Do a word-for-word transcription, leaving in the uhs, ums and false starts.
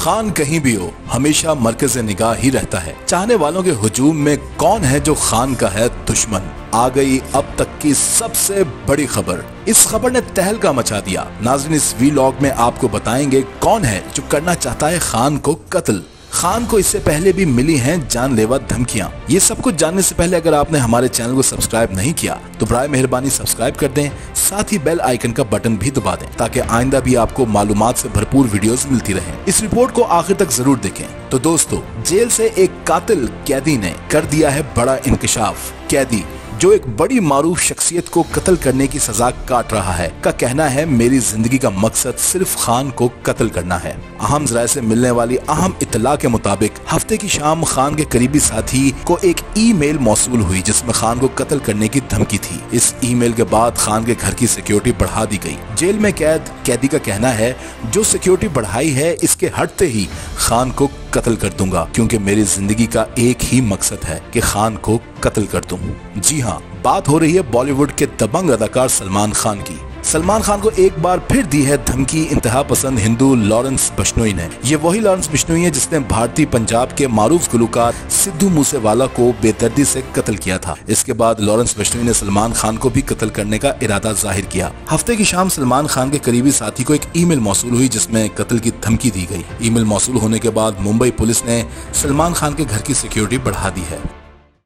खान कहीं भी हो हमेशा मरकज निगाह ही रहता है। चाहने वालों के हुजूम में कौन है जो खान का है दुश्मन। आ गई अब तक की सबसे बड़ी खबर। इस खबर ने तहलका मचा दिया। नाज़रीन इस वीलॉग में आपको बताएंगे कौन है जो करना चाहता है खान को कत्ल। खान को इससे पहले भी मिली हैं जानलेवा धमकियां। ये सब कुछ जानने से पहले अगर आपने हमारे चैनल को सब्सक्राइब नहीं किया तो बराए मेहरबानी सब्सक्राइब कर दें, साथ ही बेल आइकन का बटन भी दबा दें ताकि आइंदा भी आपको मालूमात से भरपूर वीडियोस मिलती रहें। इस रिपोर्ट को आखिर तक जरूर देखें। तो दोस्तों, जेल से एक कातिल कैदी ने कर दिया है बड़ा इंकशाफ। कैदी जो एक बड़ी मारूफ शख्सियत को कत्ल करने की सजा काट रहा है का कहना है मेरी जिंदगी का मकसद सिर्फ खान को कत्ल करना है। अहम जराए से मिलने वाली अहम इतला के मुताबिक हफ्ते की शाम खान के करीबी साथी को एक ईमेल मौसूल हुई जिसमें खान को कत्ल करने की धमकी थी। इस ईमेल के बाद खान के घर की सिक्योरिटी बढ़ा दी गई। जेल में कैद कैदी का कहना है जो सिक्योरिटी बढ़ाई है इसके हटते ही खान को कत्ल कर दूंगा क्योंकि मेरी जिंदगी का एक ही मकसद है कि खान को कत्ल कर दूं। जी हाँ, बात हो रही है बॉलीवुड के दबंग अदाकार सलमान खान की। सलमान खान को एक बार फिर दी है धमकी इंतहा पसंद हिंदू लॉरेंस बिश्नोई ने। ये वही लॉरेंस बिश्नोई है जिसने भारतीय पंजाब के मारूफ गुलूकार सिद्धू मूसेवाला को बेदर्दी से कत्ल किया था। इसके बाद लॉरेंस बिश्नोई ने सलमान खान को भी कत्ल करने का इरादा जाहिर किया। हफ्ते की शाम सलमान खान के करीबी साथी को एक ईमेल मौसूल हुई जिसमें कत्ल की धमकी दी गई। ईमेल मौसूल होने के बाद मुंबई पुलिस ने सलमान खान के घर की सिक्योरिटी बढ़ा दी है।